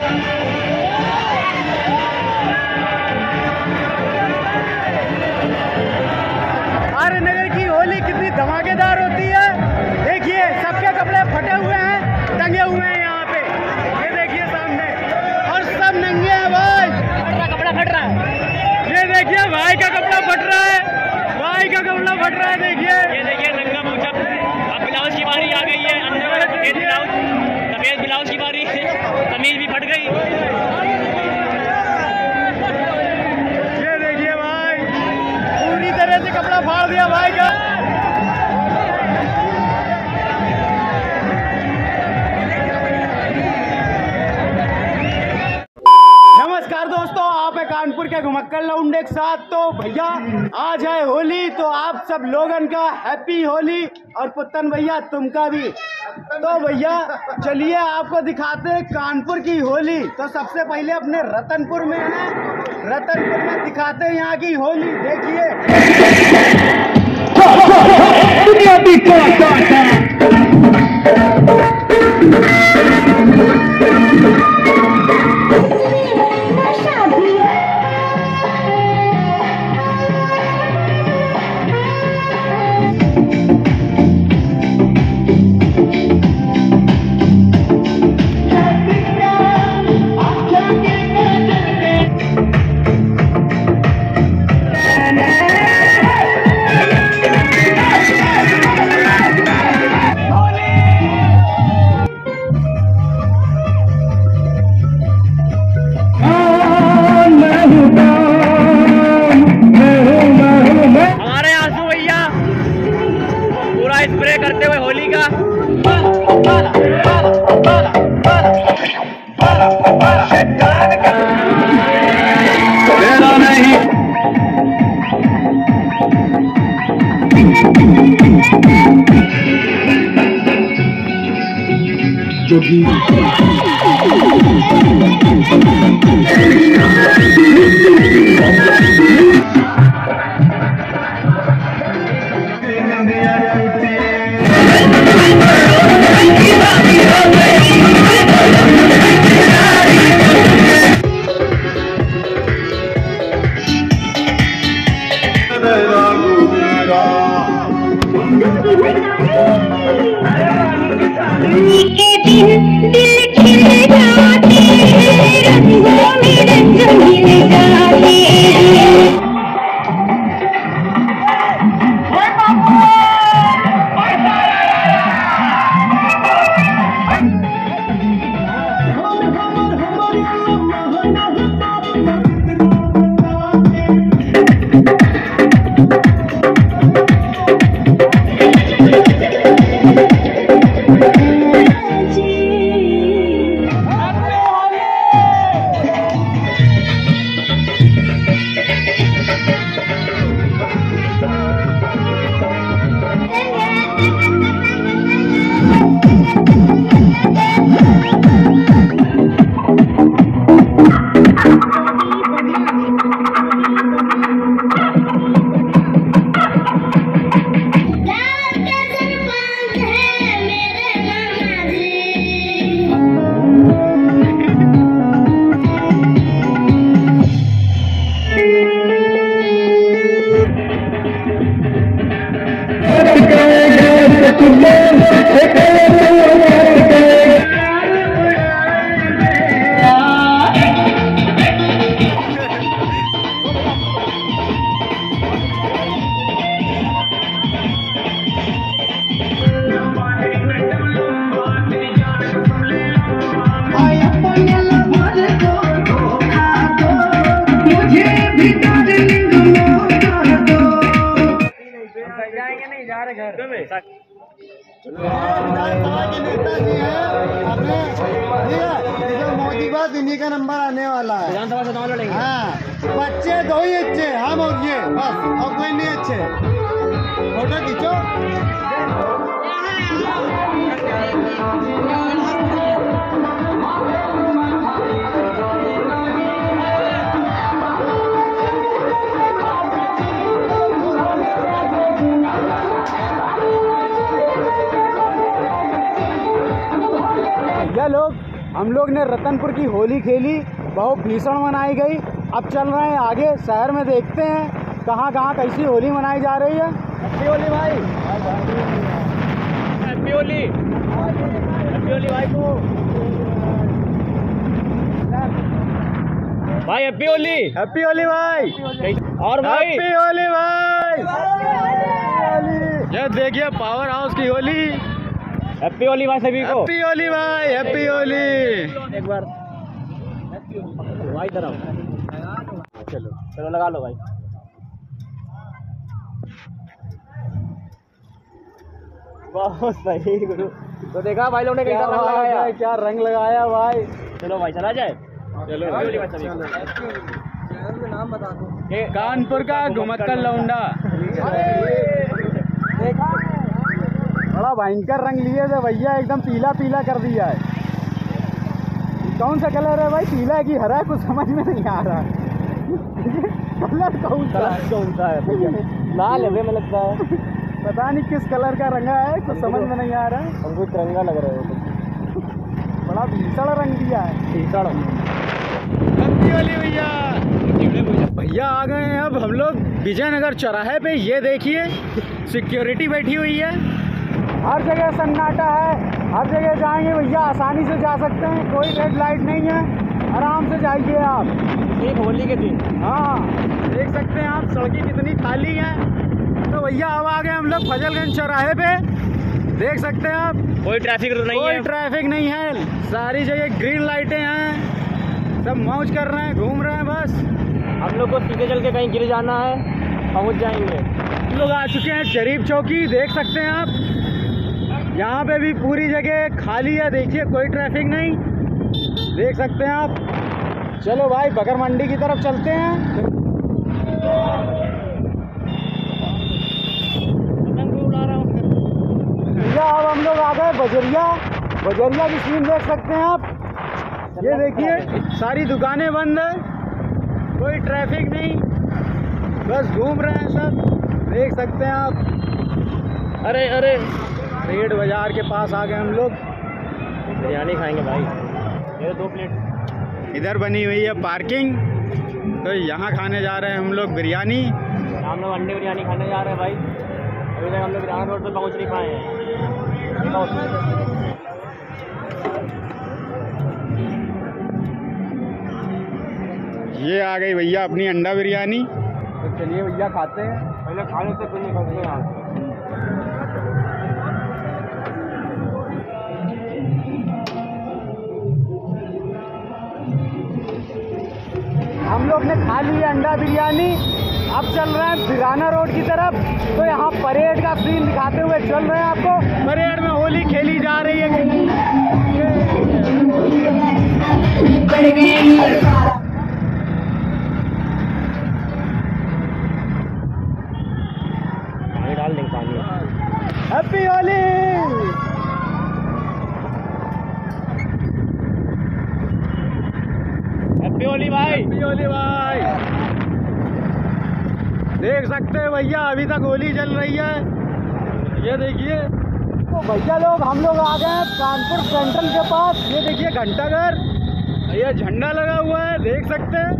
आर्य नगर की होली कितनी धमाकेदार होती है। देखिए सबके कपड़े फटे हुए हैं, टंगे हुए हैं यहाँ पे, ये देखिए सामने, और सब नंगे हैं भाई। कपड़ा फट रहा है, ये देखिए भाई का कपड़ा फट रहा है, भाई का कपड़ा फट रहा है। देखिए ये देखिए नंगा मोचा। अब ब्लाउज की बारी आ गई है, सफेद ब्लाउज की बारी, कमीज भी फट गई। कपड़ा फाड़ दिया भाई का। नमस्कार दोस्तों, आप है कानपुर के घुमक्कड़ लौंडे के साथ। तो भैया आज है होली, तो आप सब लोगन का हैप्पी होली, और पुत्तन भैया तुमका भी। तो भैया चलिए आपको दिखाते हैं कानपुर की होली। तो सबसे पहले अपने रतनपुर में है, रतनपुर में दिखाते हैं यहाँ की होली। देखिए दुनिया भी स्प्रे करते हुए होली का। इन्हीं का नंबर आने वाला है। हाँ, बच्चे दो ही अच्छे, हम और ये बस, और कोई नहीं अच्छे। फोटो खींचो। हम हम लोग ने रतनपुर की होली खेली, बहुत भीषण मनाई गई। अब चल रहे हैं आगे शहर में, देखते हैं कहाँ कहाँ कैसी होली मनाई जा रही है। हैप्पी होली भाई, हैप्पी होली, हैप्पी होली भाई को, भाई हैप्पी होली, हैप्पी होली भाई, और भाई हैप्पी होली भाई। ये देखिए पावर हाउस की होली। हैप्पी होली भाई सभी को, हैप्पी होली भाई, हैप्पी होली। एक बार भाई तरफ चलो, चलो लगा लो भाई। बहुत सही गुरु, तो देखा भाई लोग ने कैसा रंग लगाया, क्या रंग लगाया भाई। चलो भाई चला जाए, चलो भाई। नाम बता दो, कानपुर का घुमक्कड़ लौंडा। बड़ा भयंकर रंग लिए थे भैया, एकदम पीला पीला कर दिया है। कौन सा कलर है भाई, पीला है कि हरा है, कुछ समझ में नहीं आ रहा कलर कौन सा है। लाल है में लगता है, पता नहीं किस कलर का रंगा है, कुछ समझ में नहीं आ रहा है। हमको तिरंगा लग रहा है, बड़ा भीषण रंग दिया है, भीषण वाली। भैया भैया आ गए हैं अब हम लोग विजयनगर चौराहे पे। ये देखिए सिक्योरिटी बैठी हुई है, हर जगह सन्नाटा है, हर जगह जाएंगे भैया आसानी से जा सकते हैं, कोई रेड लाइट नहीं है, आराम से जाइए आप एक होली के दिन। हाँ देख सकते हैं आप सड़कें कितनी खाली हैं। तो भैया अब आ गए हम लोग फजलगंज चौराहे पे, देख सकते हैं आप कोई ट्रैफिक नहीं है, कोई ट्रैफिक नहीं है, सारी जगह ग्रीन लाइटें हैं, सब मौज कर रहे हैं, घूम रहे हैं। बस हम लोग को सीधे चल के कहीं गिर जाना है, पहुँच जाएंगे। हम लोग आ चुके हैं शरीफ चौकी, देख सकते हैं आप यहाँ पे भी पूरी जगह खाली है, देखिए कोई ट्रैफिक नहीं, देख सकते हैं आप। चलो भाई बकर मंडी की तरफ चलते हैं। भैया अब हम लोग आ गए बजरिया, बजरिया की सीन देख सकते हैं आप। ये देखिए सारी दुकानें बंद है, कोई ट्रैफिक नहीं, बस घूम रहे हैं सब, देख सकते हैं आप। अरे अरे रेड बाजार के पास आ गए हम लोग, बिरयानी खाएंगे भाई, ये 2 प्लेट। इधर बनी हुई है पार्किंग, तो यहाँ खाने जा रहे हैं हम लोग बिरयानी। हम लोग अंडे बिरयानी खाने जा रहे हैं भाई, अभी तक हम लोग विराना रोड पर पहुँच नहीं पाए हैं। ये आ गई भैया अपनी अंडा बिरयानी, तो चलिए भैया खाते हैं, पहले खाने से फिर निकलते हैं यहाँ से। हम लोग ने खा ली अंडा बिरयानी, अब चल रहे हैं विराना रोड की तरफ। तो यहाँ परेड का सीन दिखाते हुए चल रहे हैं आपको, परेड में होली खेली जा रही है। डाल देंगे पानी, हैप्पी होली। हैप्पी होली भाई, देख सकते हैं भैया अभी तक होली चल रही है। ये देखिए तो भैया लोग हम लोग आ गए हैं कानपुर सेंट्रल के पास। ये देखिए घंटाघर, ये झंडा लगा हुआ है, देख सकते हैं।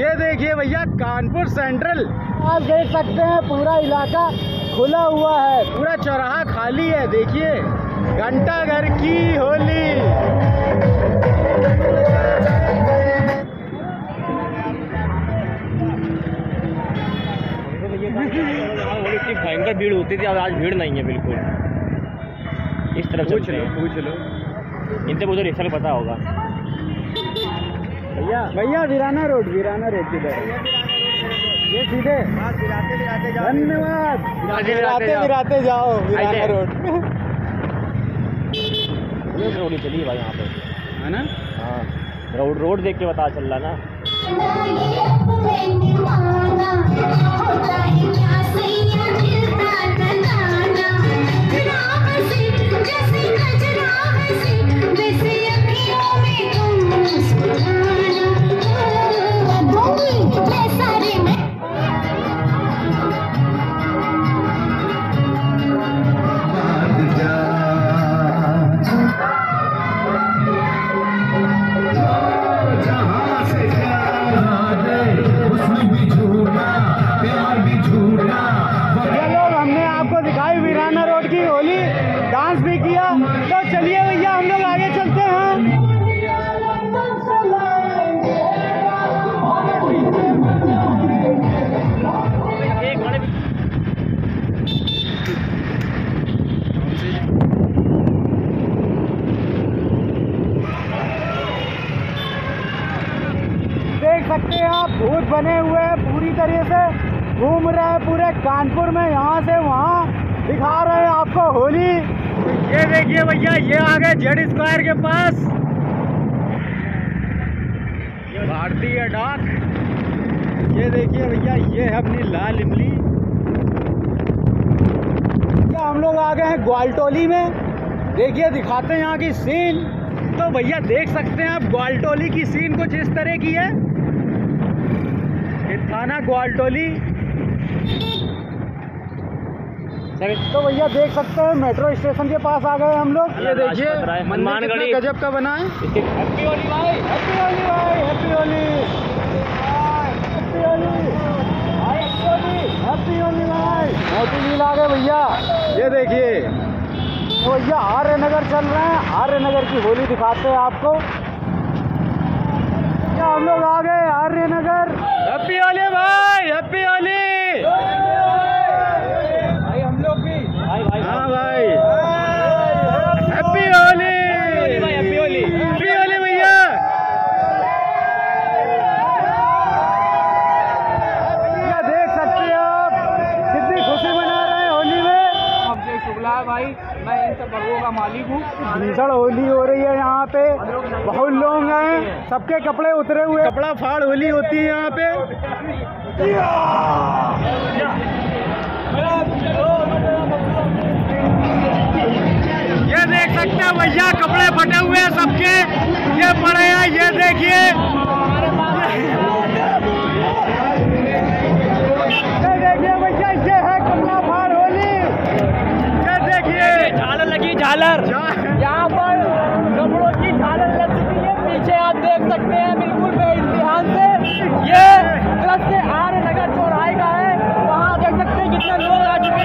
ये देखिए भैया कानपुर सेंट्रल, आप देख सकते हैं पूरा इलाका खुला हुआ है, पूरा चौराहा खाली है। देखिए घंटाघर की होली। इतनी भयंकर भीड़ होती थी, आज भीड़ नहीं है बिल्कुल। इस तरफ पूछ लो, पूछ लो इनसे, मुझे रिक्शा में पता होगा। भैया भैया विराना रोड, विराना रोड की तरफ ये सीधे, धन्यवाद, गिराते गिराते जाओ विराना रोड। रोड चलिए भाई यहाँ पे है ना, हाँ रोड, रोड देख के पता चल रहा ना। सकते हैं आप, भूत बने हुए हैं, पूरी तरह से घूम रहे हैं पूरे कानपुर में, यहाँ से वहाँ दिखा रहे हैं आपको होली। ये देखिए भैया, ये आ गए जेड स्क्वायर के पास, ये भारतीय डाक। ये देखिए भैया, ये है अपनी लाल इमली। हम लोग आ गए हैं ग्वालटोली में, देखिए दिखाते हैं यहाँ की सीन। तो भैया देख सकते हैं आप, ग्वालटोली की सीन कुछ इस तरह की है। ये थाना ग्वालटोली। तो भैया देख सकते हैं मेट्रो स्टेशन के पास आ गए हम लोग। ये देखिए मंदिर गजब का बना है। हैप्पी होली भाई, हैप्पी होली भाई, happy Holi, happy Holi, happy Holi भाई। मोती झील आ गए भैया, ये देखिए। तो भैया आर्य नगर चल रहे हैं, आर्य नगर की होली दिखाते हैं आपको। क्या हम लोग आ गए आर्य नगर। हैप्पी होली भाई, हैप्पी होली भाई। हम लोग भी भाई भाई, हाँ भाई, happy Holi, happy Holi, happy Holi भैया। भैया देख सकते हैं आप कितनी खुशी मना रहे हैं होली में। हमसे शुक्ला है भाई, मैं इन सब भगवों का मालिक हूँ। भीषण होली हो रही है यहाँ पे, बहुत लोग हैं, सबके कपड़े उतरे हुए, कपड़ा फाड़ होली होती है यहाँ पे। ये देख सकते हैं भैया, कपड़े फटे हुए हैं सबके, ये पड़े हैं, ये देखिए। देखिए भैया, ये है कपड़ा फाड़ होली। झालर लगी, झालर यहाँ पर कपड़ों की झालर लग चुकी है, पीछे आप देख सकते हैं बिल्कुल बेइंतहान से। ये रास्ते आर्य नगर चौराहे का है, वहाँ देख सकते हैं कितने लोग आ चुके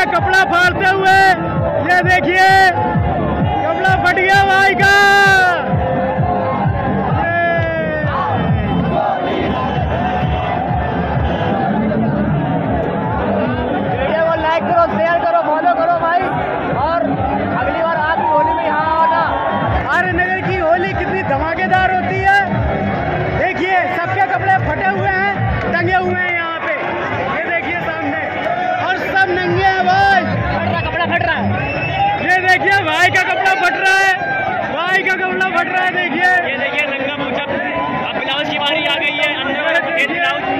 गया कपड़ा फाड़ते हुए। ये देखिए कपड़ा फट गया भाई का। वीडियो को लाइक करो, शेयर करो, फॉलो करो भाई। और अगली बार आप होली में यहाँ आना। आर्य नगर की होली कितनी धमाकेदार होती है। देखिए सबके कपड़े फटे हुए हैं, टंगे हुए हैं यहाँ पे। ये देखिए सामने, और सब नंगे हैं भाई। कपड़ा फट रहा है। ये देखिए भाई का कपड़ा फट रहा है, भाई का कपड़ा फट रहा है। देखिए ये देखिए नंगा मोचा। अब ब्लाउज की बारी आ गई है। अंदर सफेद ब्लाउज,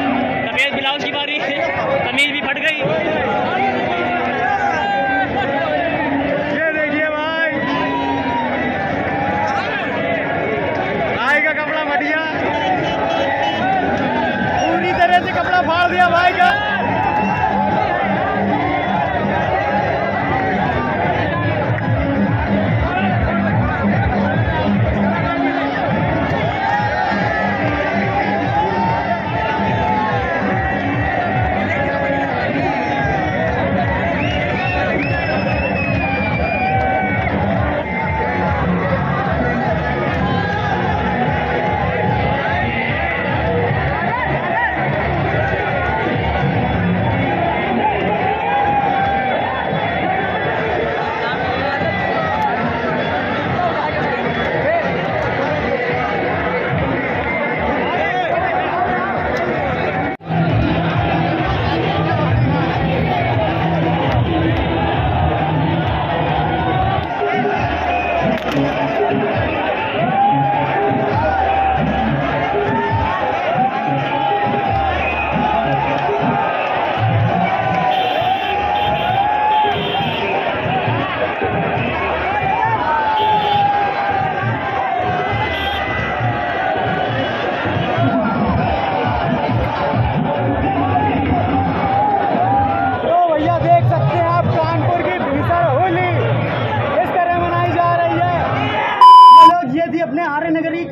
सफेद ब्लाउज की बारी। कमीज भी फट गई। ये देखिए भाई, भाई का कपड़ा फट गया। पूरी तरह से कपड़ा फाड़ दिया भाई का।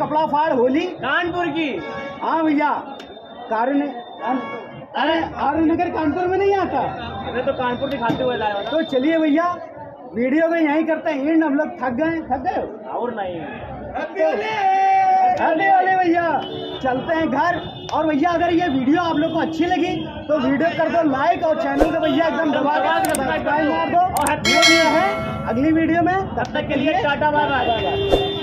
कपड़ा फाड़ होली कानपुर की। हाँ भैया, अरे आर्य नगर कानपुर में नहीं आता। अरे तो कानपुर दिखाते हुए लाया। तो चलिए भैया, वीडियो को यहीं करते हैं एंड। हम लोग थक गए और नहीं। अरे भैया चलते हैं घर। और भैया अगर ये वीडियो आप लोग को अच्छी लगी तो वीडियो कर दो लाइक, और चैनल को भैया एकदम दबा दो। और अगली वीडियो में तब तक के लिए टाटा बाय बाय।